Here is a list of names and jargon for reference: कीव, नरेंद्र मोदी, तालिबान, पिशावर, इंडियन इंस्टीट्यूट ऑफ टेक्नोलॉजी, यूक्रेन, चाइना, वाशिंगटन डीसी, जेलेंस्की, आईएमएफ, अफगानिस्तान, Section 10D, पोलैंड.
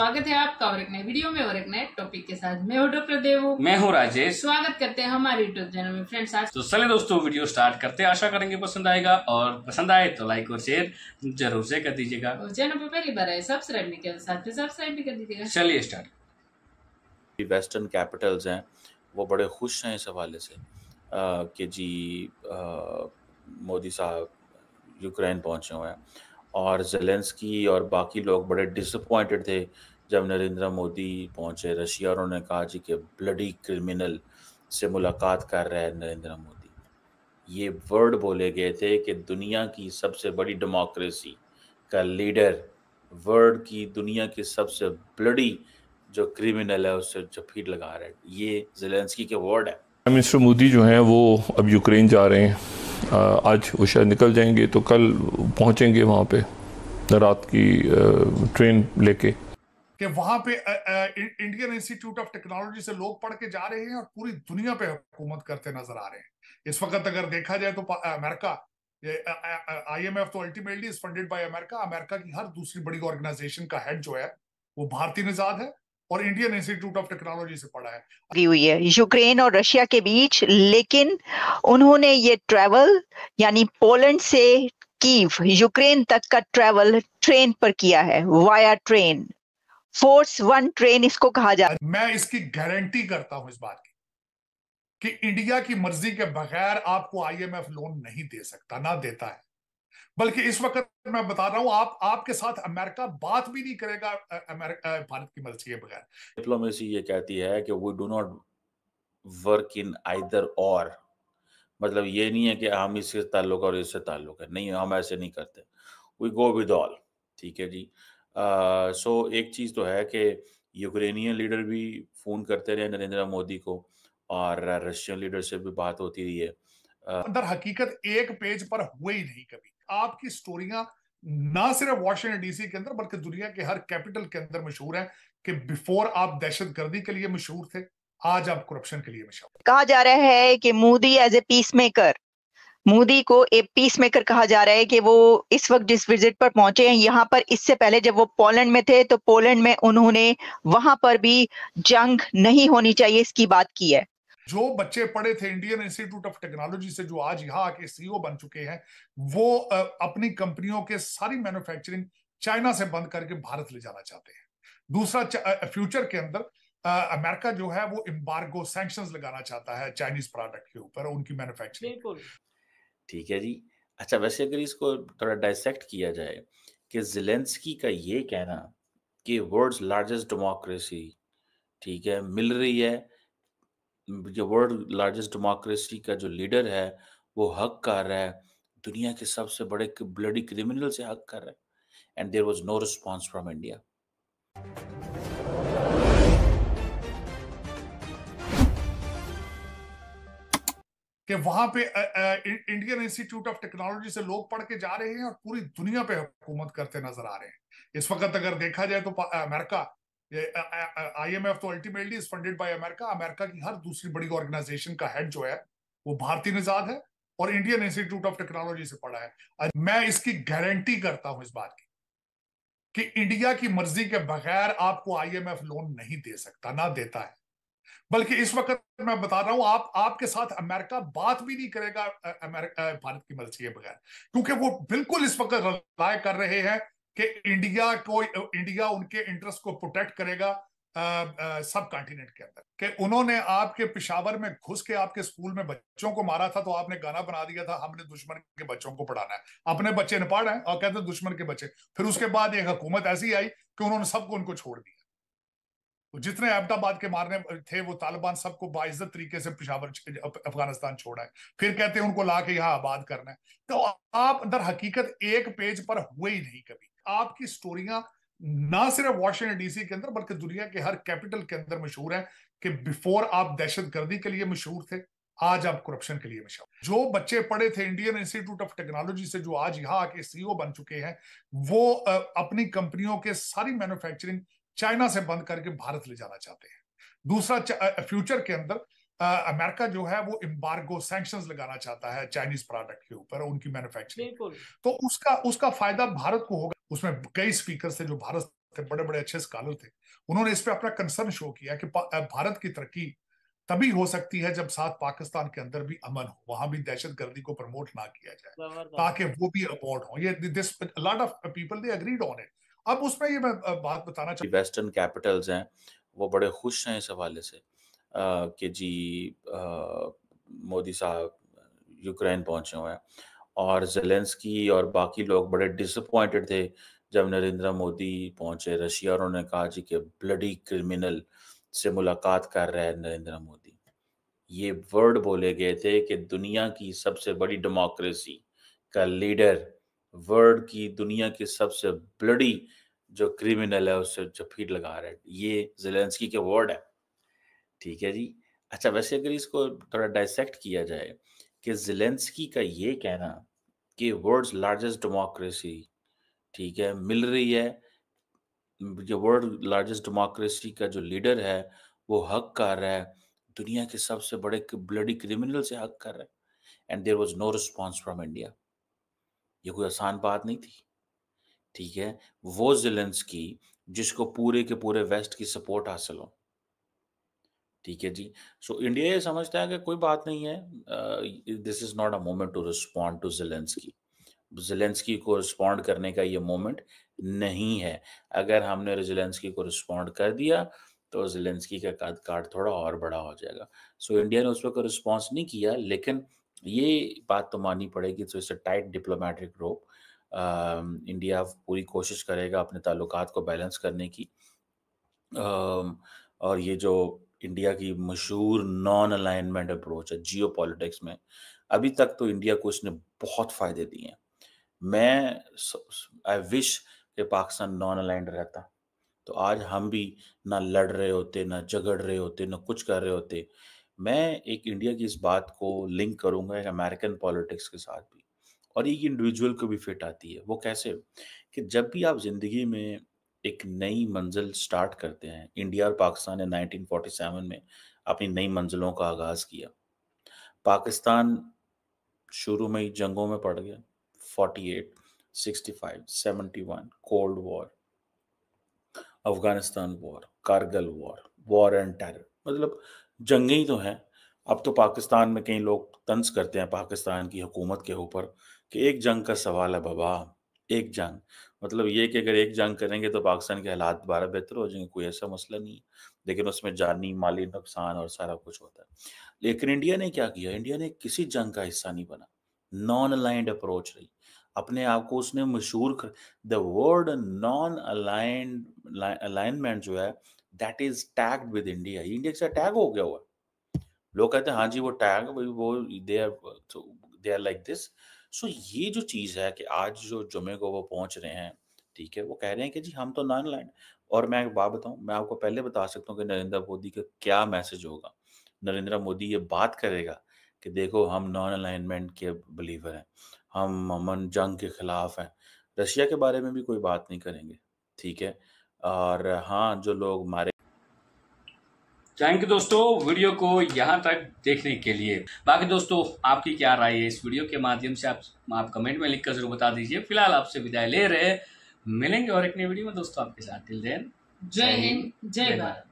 स्वागत है आपका और एक नए वीडियो में और एक नए टॉपिक के साथ। मैं डॉ प्रदेव हूँ। मैं हूँ राजेश। स्वागत करते हैं हमारे यूट्यूब चैनल में फ्रेंड्स। आज तो चले दोस्तों वीडियो स्टार्ट करते हैं। आशा करेंगे पसंद आएगा और पसंद आए तो लाइक और शेयर जरूर से कर दीजिएगा। चैनल पर पहली बार आए सब्सक्राइब नहीं किया साथ में सब्सक्राइब भी कर दीजिएगा। चलिए स्टार्ट। वेस्टर्न कैपिटल्स हैं वो बड़े खुश हैं इस हवाले से कि जी मोदी साहब यूक्रेन पहुंचे हुए हैं और जेलेंस्की और बाकी लोग बड़े डिसअपॉइंटेड थे जब नरेंद्र मोदी पहुंचे रशिया। उन्होंने कहा जी कि ब्लडी क्रिमिनल से मुलाकात कर रहे हैं नरेंद्र मोदी। ये वर्ड बोले गए थे कि दुनिया की सबसे बड़ी डेमोक्रेसी का लीडर वर्ल्ड की दुनिया की सबसे ब्लडी जो क्रिमिनल है उससे जपीट लगा रहे हैं। ये जेलेंस्की के वर्ड है। प्राइम मिनिस्टर मोदी जो हैं वो अब यूक्रेन जा रहे हैं। आज वो शायद निकल जाएंगे तो कल पहुंचेंगे वहाँ पे रात की ट्रेन लेके कि वहाँ पे इंडियन इंस्टीट्यूट ऑफ टेक्नोलॉजी से लोग पढ़ के जा रहे हैं और पूरी दुनिया पे हुकूमत करते नजर आ रहे हैं। इस वक्त अगर देखा जाए तो अमेरिका, आईएमएफ तो ultimately is funded by America. America की हर दूसरी बड़ी ऑर्गेनाइजेशन का हेड जो है वो भारतीय निजाद है और इंडियन इंस्टीट्यूट ऑफ टेक्नोलॉजी से पढ़ा है। लगी हुई है यूक्रेन और रशिया के बीच, लेकिन उन्होंने ये ट्रैवल यानी पोलैंड से कीव यूक्रेन तक का ट्रैवल ट्रेन पर किया है, via train, force one train इसको कहा जाता है। मैं इसकी गारंटी करता हूं इस बात की कि इंडिया की मर्जी के बगैर आपको आईएमएफ लोन नहीं दे सकता, ना देता है। बल्कि इस वक्त मैं बता रहा हूं आपके साथ अमेरिका बात भी नहीं करेगा भारत की मर्जी के बगैर। डिप्लोमेसी ये कहती है कि we do not work in either or, मतलब ये नहीं है कि हम इससे ताल्लुक और इससे ताल्लुक है, नहीं, हम ऐसे नहीं करते। वी गो विद ऑल, ठीक है जी। सो एक चीज तो है कि यूक्रेनियन लीडर भी फोन करते रहे नरेंद्र मोदी को और रशियन लीडर से भी बात होती रही है। अंदर हकीकत एक पेज पर हुए ही नहीं कभी। आपकी स्टोरियां ना सिर्फ वाशिंगटन डीसी के अंदर बल्कि दुनिया के हर कैपिटल के अंदर मशहूर है कि बिफोर आप दहशतगर्दी के लिए मशहूर थे, आज आप करप्शन के लिए मशहूर। कहा जा रहा है कि Modi as a peace maker, Modi को एक पीस मेकर कहा जा रहा है कि वो इस वक्त जिस विजिट पर पहुंचे हैं यहाँ पर, इससे पहले जब वो पोलैंड में थे तो पोलैंड में उन्होंने वहां पर भी जंग नहीं होनी चाहिए इसकी बात की है। जो बच्चे पढ़े थे इंडियन इंस्टीट्यूट ऑफ टेक्नोलॉजी से, जो आज यहाँ आके सीईओ बन चुके हैं, वो अपनी कंपनियों के सारी मैन्युफैक्चरिंग चाइना से बंद करके भारत ले जाना चाहते हैं। दूसरा, फ्यूचर के अंदर अमेरिका जो है वो एम्बार्गो सैंक्शंस लगाना चाहता है चाइनीज प्रोडक्ट के ऊपर, उनकी मैन्युफैक्चरिंग। ठीक है जी। अच्छा, वैसे अगर इसको थोड़ा डाइसेक्ट किया जाए कि जेलेंस्की का ये कहना कि वर्ल्ड्स लार्जेस्ट डेमोक्रेसी, ठीक है, मिल रही है, जो वर्ल्ड लार्जेस्ट डेमोक्रेसी का जो लीडर है वो हक कर रहा है, दुनिया के सबसे बड़े ब्लडी क्रिमिनल से हक कर रहा है, and there was no response from India. कि वहां पे इंडियन इंस्टीट्यूट ऑफ टेक्नोलॉजी से लोग पढ़ के जा रहे हैं और पूरी दुनिया पे हुकूमत करते नजर आ रहे हैं। इस वक्त अगर देखा जाए तो अमेरिका, आईएमएफ तो ultimately is funded by America. America की हर दूसरी बड़ी ऑर्गेनाइजेशन का हेड जो है वो भारतीय निजाद है और इंडियन इंस्टीट्यूट ऑफ टेक्नोलॉजी से पढ़ा है। मैं इसकी गारंटी करता हूं इस बात की कि इंडिया की मर्जी के बगैर आपको आईएमएफ लोन नहीं दे सकता, ना देता है। बल्कि इस वक्त मैं बता रहा हूं आपके साथ अमेरिका बात भी नहीं करेगा भारत की मर्जी के बगैर, क्योंकि वो बिल्कुल इस वक्त रिलाय कर रहे हैं कि इंडिया उनके इंटरेस्ट को प्रोटेक्ट करेगा सब कॉन्टिनेंट के अंदर। कि उन्होंने आपके पिशावर में घुस के आपके स्कूल में बच्चों को मारा था तो आपने गाना बना दिया था, हमने दुश्मन के बच्चों को पढ़ाना है। अपने बच्चे न पढ़ रहे हैं और कहते हैं दुश्मन के बच्चे। फिर उसके बाद एक हुकूमत ऐसी आई कि उन्होंने सबको उनको छोड़ दिया। जितने अहमदाबाद के मारने थे वो तालिबान सबको बाइज्जत तरीके से पिशावर अफगानिस्तान छोड़ा है। फिर कहते हैं उनको ला के यहाँ आबाद करना है। तो आप अंदर हकीकत एक पेज पर हुए ही नहीं कभी। आपकी स्टोरियां ना सिर्फ वाशिंगटन डीसी के अंदर बल्कि दुनिया के हर कैपिटल के अंदर मशहूर है कि बिफोर आप दहशतगर्दी के लिए मशहूर थे, आज आप करप्शन के लिए मशहूर। जो बच्चे पढ़े थे इंडियन इंस्टीट्यूट ऑफ टेक्नोलॉजी से, जो आज यहाँ आके सीईओ बन चुके हैं, वो अपनी कंपनियों के सारी मैन्युफैक्चरिंग चाइना से बंद करके भारत ले जाना चाहते हैं। दूसरा, फ्यूचर के अंदर अमेरिका जो है वो एम्बार्गो सैंक्शंस लगाना चाहता है चाइनीज प्रोडक्ट के ऊपर, उनकी मैन्युफैक्चरिंग। तो उसका फायदा भारत को होगा। उसमें कई स्पीकर से जो भारत थे, बड़े बड़े अच्छे स्कॉलर थे, उन्होंने इस पे अपना कंसर्न शो किया कि भारत की तरक्की तभी हो सकती है जब साथ पाकिस्तान के अंदर भी अमन हो, वहां भी दहशतगर्दी को प्रमोट ना किया जाए, ताकि वो भी अबॉर्ड हो। ये this lot of people they agreed on it. अब उसमें ये मैं बात बताना चाहूँ, वेस्टर्न कैपिटल्स हैं वो बड़े खुश हैं इस हवाले से कि जी मोदी साहब यूक्रेन पहुंचे हुए हैं, और जेलेंस्की और बाकी लोग बड़े डिसअपॉइंटेड थे जब नरेंद्र मोदी पहुंचे रशिया, और उन्होंने कहा जी कि ब्लडी क्रिमिनल से मुलाकात कर रहे हैं नरेंद्र मोदी। ये वर्ड बोले गए थे कि दुनिया की सबसे बड़ी डेमोक्रेसी का लीडर वर्ल्ड की दुनिया की सबसे ब्लडी जो क्रिमिनल है उससे चपेट लगा रहे हैं। ये जेलेंस्की के वर्ड है, ठीक है जी। अच्छा, वैसे अगर इसको थोड़ा डाइसेक्ट किया जाए कि जेलेंस्की का ये कहना कि वर्ल्ड्स लार्जेस्ट डेमोक्रेसी, ठीक है, मिल रही है, जो वर्ल्ड लार्जेस्ट डेमोक्रेसी का जो लीडर है वो हक कर रहा है, दुनिया के सबसे बड़े ब्लडी क्रिमिनल से हक कर रहा है, and there was no response from India. ये कोई आसान बात नहीं थी, ठीक है। वो जेलेंस्की जिसको पूरे के पूरे वेस्ट की सपोर्ट हासिल हो, ठीक है जी। सो इंडिया ये समझता है कि कोई बात नहीं है, this is not a moment to respond to जेलेंस्की। जेलेंस्की को रिस्पॉन्ड करने का ये मोमेंट नहीं है। अगर हमने जेलेंस्की को रिस्पॉन्ड कर दिया तो जेलेंस्की का कद-काठ थोड़ा और बड़ा हो जाएगा। सो इंडिया ने उस पर कोई रिस्पॉन्स नहीं किया, लेकिन ये बात तो माननी पड़ेगी। So it's a tight diplomatic rope. India पूरी कोशिश करेगा अपने ताल्लुकात को बैलेंस करने की, और ये जो इंडिया की मशहूर नॉन अलाइनमेंट अप्रोच है जियो पॉलिटिक्स में, अभी तक तो इंडिया को इसने बहुत फ़ायदे दिए हैं। मैं आई विश कि पाकिस्तान नॉन अलाइंड रहता तो आज हम भी ना लड़ रहे होते, ना झगड़ रहे होते, ना कुछ कर रहे होते। मैं एक इंडिया की इस बात को लिंक करूंगा एक अमेरिकन पॉलिटिक्स के साथ भी, और एक इंडिविजुअल को भी फिट आती है। वो कैसे कि जब भी आप ज़िंदगी में एक नई मंजिल स्टार्ट करते हैं, इंडिया और पाकिस्तान ने 1947 में अपनी नई मंजिलों का आगाज़ किया। पाकिस्तान शुरू में ही जंगों में पड़ गया, 48, 65, 71, cold war, अफगानिस्तान war, Kargil war, war and terror, मतलब जंगें ही तो हैं। अब तो पाकिस्तान में कई लोग तंज करते हैं पाकिस्तान की हुकूमत के ऊपर कि एक जंग का सवाल है बाबा, एक जंग, मतलब ये कि अगर एक जंग करेंगे तो पाकिस्तान के हालात दोबारा बेहतर हो जाएंगे, कोई ऐसा मसला नहीं है। लेकिन उसमें जानी माली नुकसान और सारा कुछ होता है। लेकिन इंडिया ने क्या किया, इंडिया ने किसी जंग का हिस्सा नहीं बना, नॉन अलाइंड अप्रोच रही, अपने आप को उसने मशहूर कर, द वर्ड नॉन अलाइनमेंट जो है that is tagged with India. India से टैग हो गया हुआ, लोग कहते हैं हाँ जी वो टैग, वो they are like this. So ये जो चीज़ है कि आज जो जुमे को वो पहुंच रहे हैं, ठीक है, वो कह रहे हैं कि जी हम तो नॉन लैंड। और मैं एक बात बताऊं, मैं आपको पहले बता सकता हूं कि नरेंद्र मोदी का क्या मैसेज होगा। नरेंद्र मोदी ये बात करेगा कि देखो हम नॉन अलाइनमेंट के बिलीवर हैं, हम अमन जंग के खिलाफ हैं, रशिया के बारे में भी कोई बात नहीं करेंगे, ठीक है। और हाँ, जो लोग मारे। थैंक यू दोस्तों वीडियो को यहाँ तक देखने के लिए। बाकी दोस्तों आपकी क्या राय है इस वीडियो के माध्यम से, आप कमेंट में लिखकर जरूर बता दीजिए। फिलहाल आपसे विदाई ले रहे, मिलेंगे और एक नई वीडियो में दोस्तों आपके साथ। टिल देन, जय हिंद, जय भारत।